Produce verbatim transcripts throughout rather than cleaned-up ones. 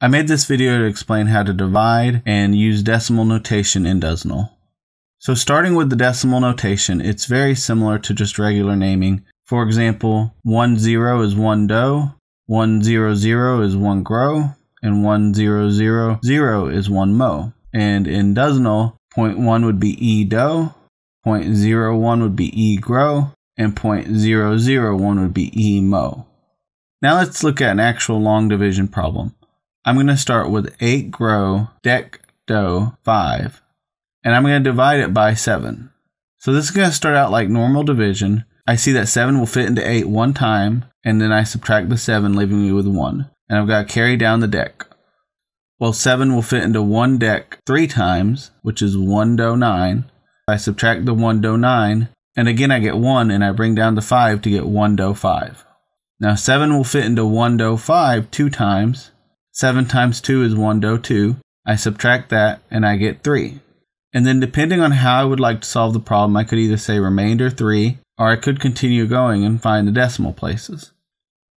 I made this video to explain how to divide and use decimal notation in Dozenal. So starting with the decimal notation, it's very similar to just regular naming. For example, one zero is one dough, one zero zero is one grow, and one zero zero zero is one mo. And in Dozenal, zero point one would be e dough, zero point zero one would be e grow, and zero point zero zero one would be e mo. Now let's look at an actual long division problem. I'm going to start with eight grow, dec dough, five, and I'm going to divide it by seven. So this is going to start out like normal division. I see that seven will fit into eight one time, and then I subtract the seven, leaving me with one. And I've got to carry down the dec. Well, seven will fit into one dec three times, which is one dough nine. I subtract the one dough nine, and again I get one, and I bring down the five to get one dough five. Now seven will fit into one dough five two times. seven times two is one dough two. I subtract that, and I get three. And then depending on how I would like to solve the problem, I could either say remainder three, or I could continue going and find the decimal places.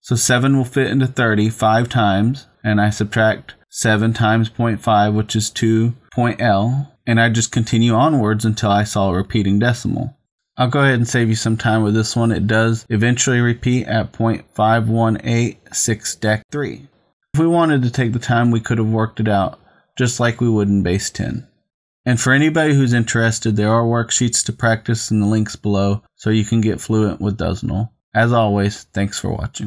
So seven will fit into thirty five times, and I subtract seven times zero point five, which is two point L, and I just continue onwards until I saw a repeating decimal. I'll go ahead and save you some time with this one. It does eventually repeat at zero point five one eight six dec three. If we wanted to take the time, we could have worked it out, just like we would in base ten. And for anybody who's interested, there are worksheets to practice in the links below, so you can get fluent with Dozenal. As always, thanks for watching.